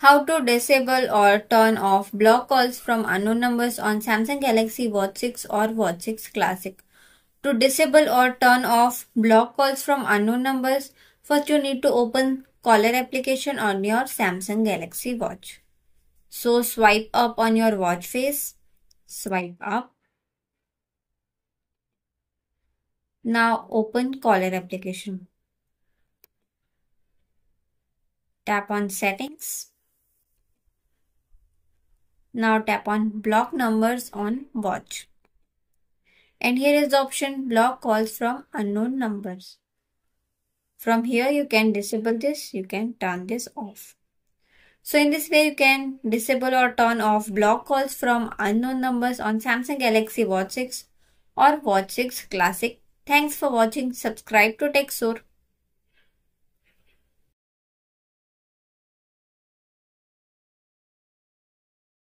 How to disable or turn off block calls from unknown numbers on Samsung Galaxy Watch 6 or Watch 6 Classic. To disable or turn off block calls from unknown numbers, first you need to open caller application on your Samsung Galaxy Watch. So swipe up on your watch face. Swipe up. Now open caller application. Tap on settings. Now tap on block numbers on watch. And here is the option block calls from unknown numbers. From here you can disable this, you can turn this off. So in this way you can disable or turn off block calls from unknown numbers on Samsung Galaxy Watch 6 or Watch 6 Classic. Thanks for watching. Subscribe to Techsore.